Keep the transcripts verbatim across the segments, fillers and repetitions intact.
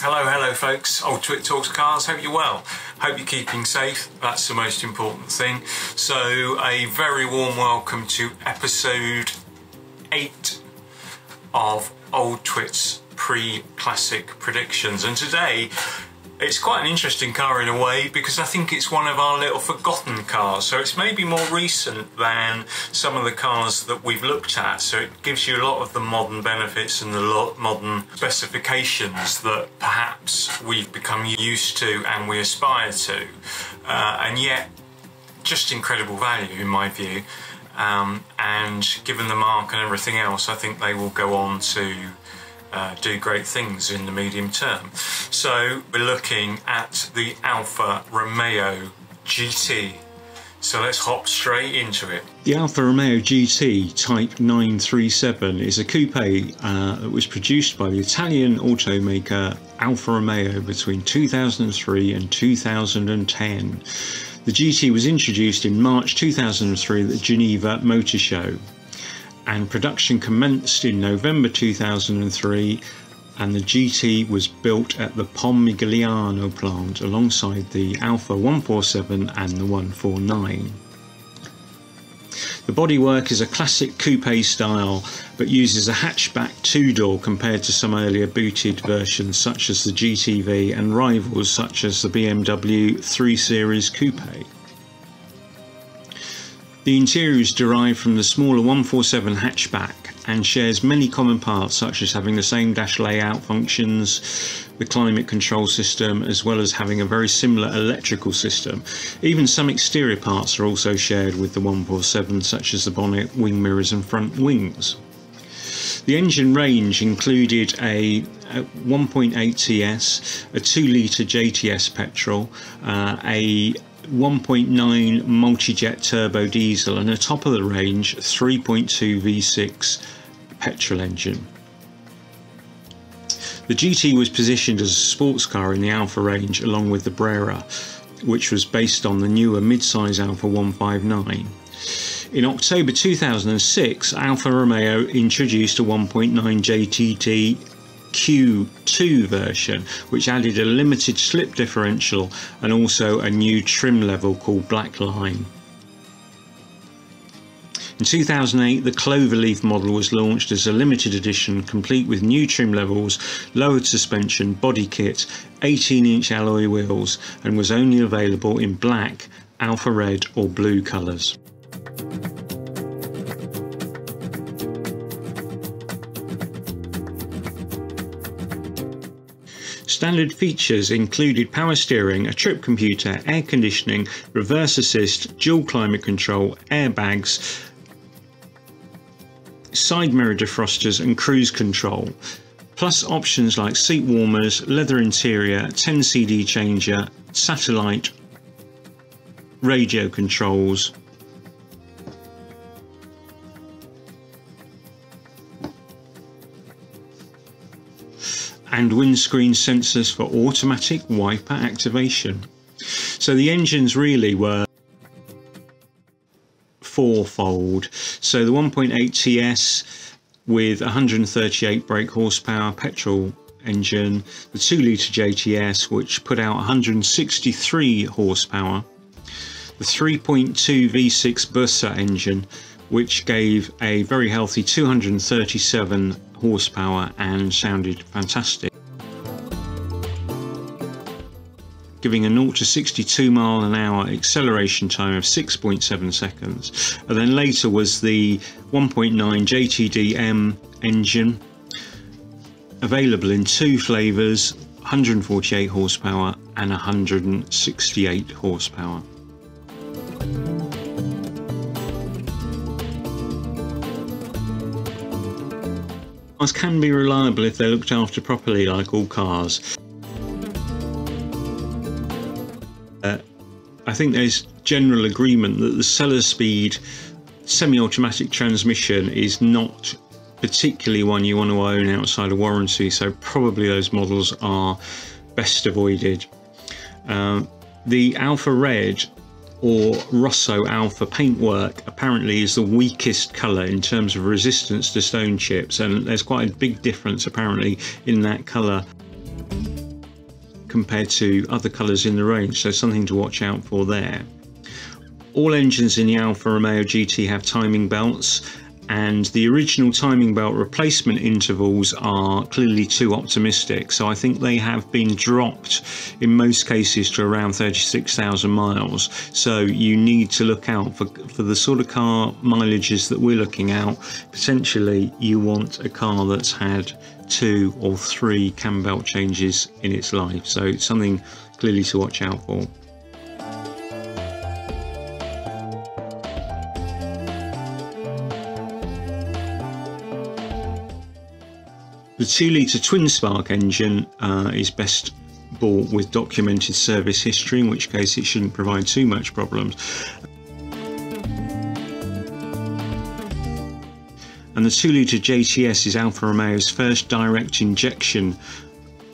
Hello, hello folks, Old Twit Talks Cars, hope you're well. Hope you're keeping safe, that's the most important thing. So a very warm welcome to episode eight of Old Twit's pre-classic predictions. And today, it's quite an interesting car in a way because I think it's one of our little forgotten cars. So it's maybe more recent than some of the cars that we've looked at. So it gives you a lot of the modern benefits and the lot modern specifications that perhaps we've become used to and we aspire to. Uh, and yet, just incredible value in my view. Um, and given the mark and everything else, I think they will go on to Uh, do great things in the medium term. So we're looking at the Alfa Romeo G T. So let's hop straight into it. The Alfa Romeo G T Type nine three seven is a coupe uh, that was produced by the Italian automaker Alfa Romeo between two thousand three and two thousand ten. The G T was introduced in March two thousand three at the Geneva Motor Show, and production commenced in November two thousand three, and the G T was built at the Pomigliano plant alongside the Alfa one forty-seven and the one forty-nine. The bodywork is a classic coupe style but uses a hatchback two-door compared to some earlier booted versions such as the G T V and rivals such as the B M W three series Coupe. The interior is derived from the smaller one forty-seven hatchback and shares many common parts such as having the same dash layout functions, the climate control system, as well as having a very similar electrical system. Even some exterior parts are also shared with the one forty-seven such as the bonnet, wing mirrors and front wings. The engine range included a one point eight T S, a two litre J T S petrol, uh, a one point nine multi-jet turbo diesel and a top of the range three point two V six petrol engine. The G T was positioned as a sports car in the Alfa range along with the Brera, which was based on the newer mid-size Alfa one fifty-nine. In October two thousand six, Alfa Romeo introduced a one point nine J T T Q two version which added a limited slip differential and also a new trim level called Black Line. In two thousand eight, the Cloverleaf model was launched as a limited edition complete with new trim levels, lowered suspension, body kit, eighteen inch alloy wheels, and was only available in black, alpha red or blue colours. Standard features included power steering, a trip computer, air conditioning, reverse assist, dual climate control, airbags, side mirror defrosters and cruise control, plus options like seat warmers, leather interior, ten C D changer, satellite, radio controls, and windscreen sensors for automatic wiper activation. So the engines really were fourfold. So the one point eight T S with one hundred thirty-eight brake horsepower petrol engine, the two litre J T S which put out one hundred sixty-three horsepower, the three point two V six Busso engine which gave a very healthy two hundred thirty-seven horsepower and sounded fantastic, giving a zero to sixty-two mile an hour acceleration time of six point seven seconds. And then later was the one point nine J T D M engine, available in two flavours, one hundred forty-eight horsepower and one hundred sixty-eight horsepower. Cars can be reliable if they're looked after properly, like all cars. Uh, I think there's general agreement that the Selespeed semi-automatic transmission is not particularly one you want to own outside of warranty, so probably those models are best avoided. Uh, the Alfa Red or Rosso Alpha paintwork apparently is the weakest colour in terms of resistance to stone chips, and there's quite a big difference apparently in that colour. compared to other colours in the range, so something to watch out for there. All engines in the Alfa Romeo G T have timing belts, and the original timing belt replacement intervals are clearly too optimistic, so I think they have been dropped in most cases to around thirty-six thousand miles. So you need to look out for, for the sort of car mileages that we're looking out. Potentially you want a car that's had two or three cam belt changes in its life, so it's something clearly to watch out for. The two litre twin spark engine uh, is best bought with documented service history, in which case it shouldn't provide too much problems. And the two litre J T S is Alfa Romeo's first direct injection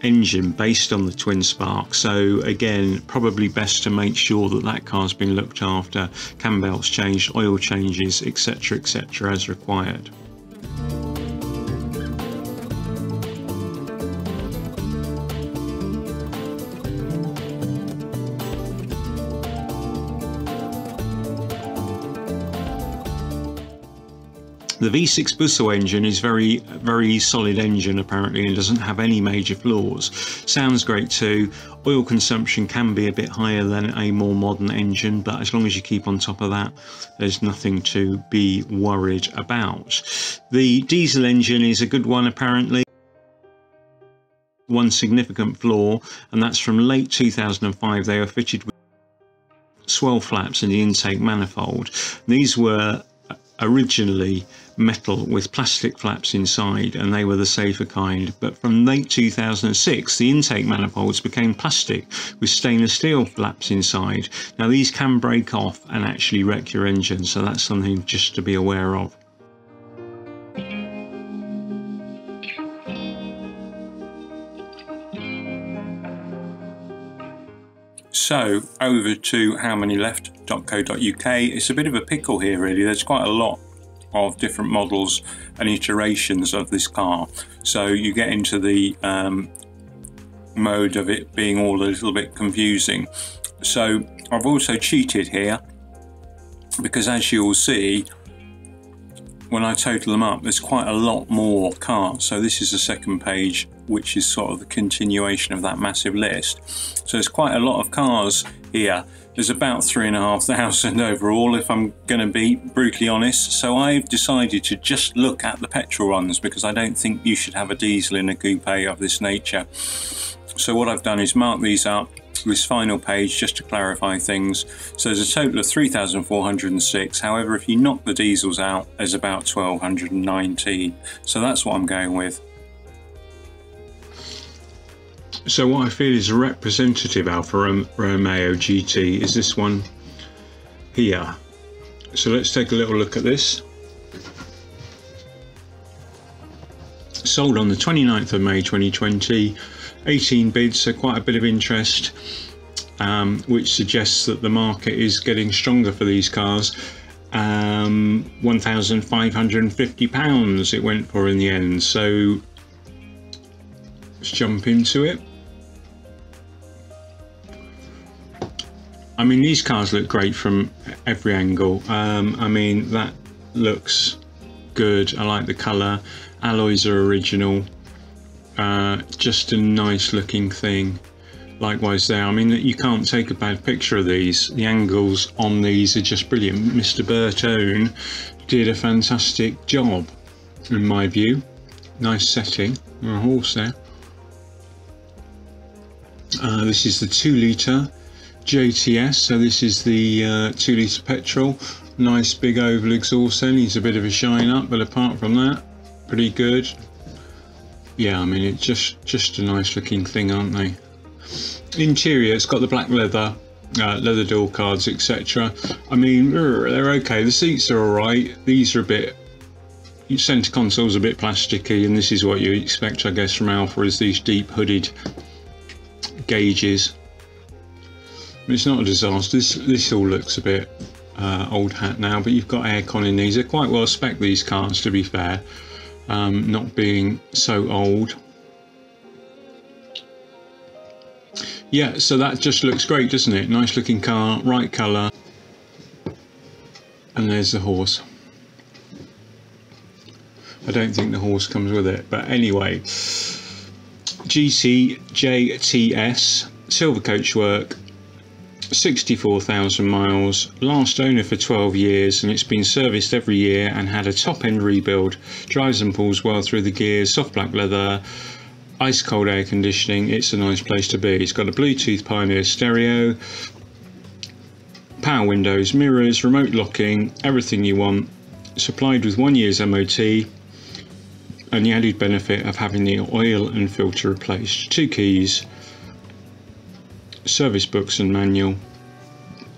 engine based on the twin spark, so again probably best to make sure that that car's been looked after, cam belts changed, oil changes, etc, etc, as required. The V six Busso engine is very, very solid engine apparently, and doesn't have any major flaws. Sounds great too. Oil consumption can be a bit higher than a more modern engine, but as long as you keep on top of that, there's nothing to be worried about. The diesel engine is a good one apparently. One significant flaw, and that's from late two thousand five, they were fitted with swell flaps in the intake manifold. These were originally metal with plastic flaps inside, and they were the safer kind, but from late two thousand six the intake manifolds became plastic with stainless steel flaps inside. Now these can break off and actually wreck your engine, so that's something just to be aware of. So over to how many left dot co dot U K. It's a bit of a pickle here really. There's quite a lot of different models and iterations of this car, so you get into the um, mode of it being all a little bit confusing. So I've also cheated here, because as you'll see when I total them up there's quite a lot more cars. So this is the second page, which is sort of the continuation of that massive list. So there's quite a lot of cars here. There's about three and a half thousand overall, if I'm going to be brutally honest. So I've decided to just look at the petrol ones, because I don't think you should have a diesel in a coupe of this nature. So what I've done is mark these up. This final page, just to clarify things, so there's a total of three thousand four hundred six. However, if you knock the diesels out there's about twelve nineteen, so that's what I'm going with. So what I feel is a representative Alfa Romeo G T is this one here, so let's take a little look at this. Sold on the twenty-ninth of May twenty twenty, eighteen bids, so quite a bit of interest, um, which suggests that the market is getting stronger for these cars. um, one thousand five hundred and fifty pounds it went for in the end, so let's jump into it. I mean these cars look great from every angle. um, I mean that looks good, I like the colour, alloys are original. Uh, just a nice looking thing. Likewise there, I mean you can't take a bad picture of these. The angles on these are just brilliant. Mister Bertone did a fantastic job in my view. Nice setting. Or a horse there. Uh, this is the two litre J T S, so this is the uh, two litre petrol. Nice big oval exhaust there, needs a bit of a shine up, but apart from that pretty good. Yeah, I mean it's just just a nice looking thing, aren't they? Interior, it's got the black leather, uh, leather door cards, etc. I mean they're okay, the seats are alright. These are a bit, centre console's a bit plasticky, and this is what you expect I guess from Alfa, is these deep hooded gauges. I mean, it's not a disaster. This this all looks a bit uh, old hat now, but you've got aircon in these. They're quite well spec these cars to be fair. Um, not being so old. Yeah, so that just looks great, doesn't it? Nice looking car, right colour. And there's the horse. I don't think the horse comes with it, but anyway. G C J T S, silver coach work, sixty-four thousand miles, last owner for twelve years, and it's been serviced every year and had a top end rebuild. Drives and pulls well through the gears, soft black leather, ice cold air conditioning. It's a nice place to be. It's got a Bluetooth Pioneer stereo, power windows, mirrors, remote locking, everything you want. Supplied with one year's M O T. And the added benefit of having the oil and filter replaced, two keys, service books and manual,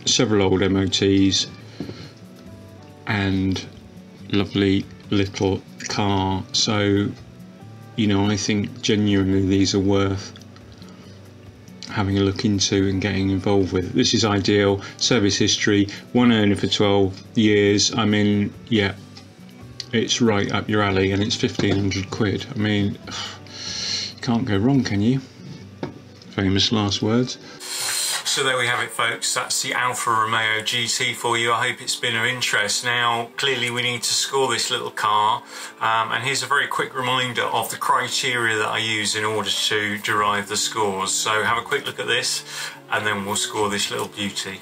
several old M O Ts, and lovely little car. So, you know, I think genuinely these are worth having a look into and getting involved with. This is ideal. Service history, one owner for twelve years. I mean, yeah. It's right up your alley, and it's fifteen hundred quid. I mean, can't go wrong, can you? Famous last words. So there we have it, folks. That's the Alfa Romeo G T for you. I hope it's been of interest. Now, clearly we need to score this little car. Um, and here's a very quick reminder of the criteria that I use in order to derive the scores. So have a quick look at this, and then we'll score this little beauty.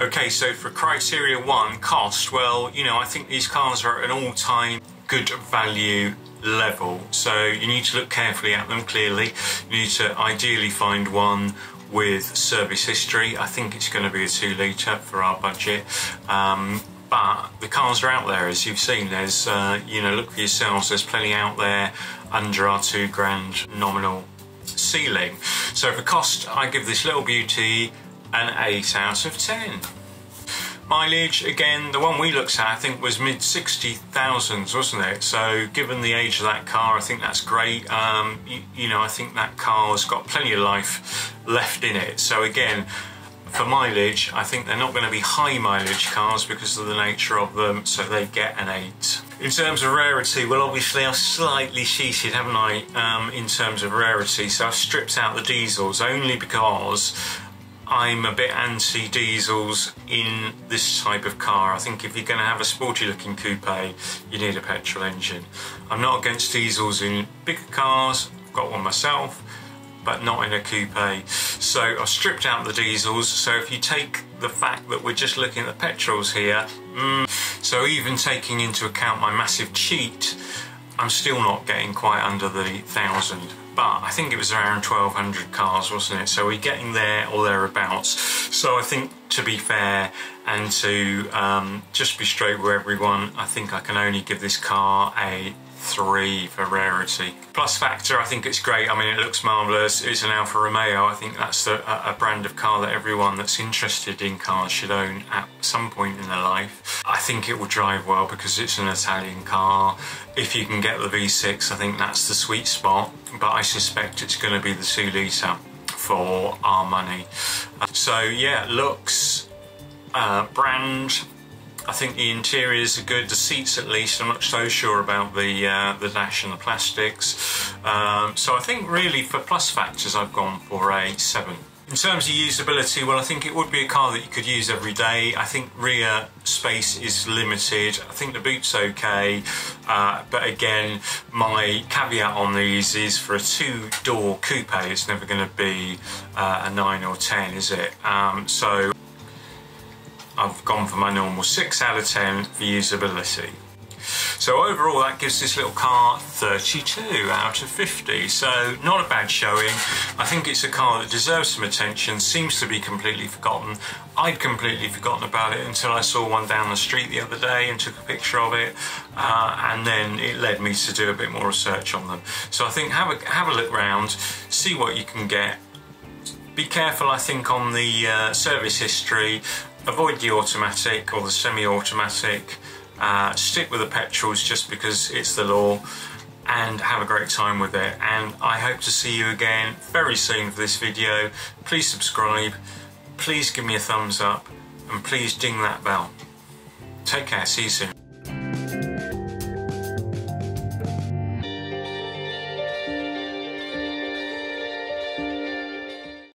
Okay, so for criteria one, cost, well, you know, I think these cars are at an all-time good value level. So you need to look carefully at them, clearly. You need to ideally find one with service history. I think it's going to be a two litre for our budget. Um, but the cars are out there, as you've seen. There's, uh, you know, look for yourselves, there's plenty out there under our two grand nominal ceiling. So for cost, I give this little beauty an eight out of ten. Mileage, again, the one we looked at I think was mid sixty thousands, wasn't it? So given the age of that car, I think that's great. Um, you, you know, I think that car's got plenty of life left in it. So again, for mileage, I think they're not going to be high mileage cars because of the nature of them, so they get an eight. In terms of rarity, well, obviously I've slightly cheated, haven't I, um, in terms of rarity. So I've stripped out the diesels only because I'm a bit anti-diesels in this type of car. I think if you're going to have a sporty looking coupe, you need a petrol engine. I'm not against diesels in bigger cars, I've got one myself, but not in a coupe. So I've stripped out the diesels, so if you take the fact that we're just looking at the petrols here, mm, so even taking into account my massive cheat, I'm still not getting quite under the thousand. But I think it was around twelve hundred cars, wasn't it? So we're getting there or thereabouts. So I think, to be fair and to um, just be straight with everyone, I think I can only give this car a three for rarity. Plus factor, I think it's great. I mean, it looks marvellous. It's an Alfa Romeo. I think that's a, a brand of car that everyone that's interested in cars should own at some point in their life. I think it will drive well because it's an Italian car. If you can get the V six, I think that's the sweet spot, but I suspect it's going to be the two litre for our money. So yeah, looks, uh, brand, I think the interiors are good, the seats at least. I'm not so sure about the uh, the dash and the plastics. Um, so I think really for plus factors I've gone for a seven. In terms of usability, well, I think it would be a car that you could use every day. I think rear space is limited. I think the boot's okay. Uh, but again, my caveat on these is for a two-door coupe, it's never going to be uh, a nine or ten, is it? Um, so I've gone for my normal six out of ten for usability. So overall that gives this little car thirty-two out of fifty, so not a bad showing. I think it's a car that deserves some attention, seems to be completely forgotten. I'd completely forgotten about it until I saw one down the street the other day and took a picture of it, uh, and then it led me to do a bit more research on them. So I think have a, have a look round, see what you can get. Be careful, I think, on the uh, service history. Avoid the automatic or the semi-automatic, uh, stick with the petrols just because it's the law, and have a great time with it. And I hope to see you again very soon for this video. Please subscribe, please give me a thumbs up, and please ding that bell. Take care, see you soon.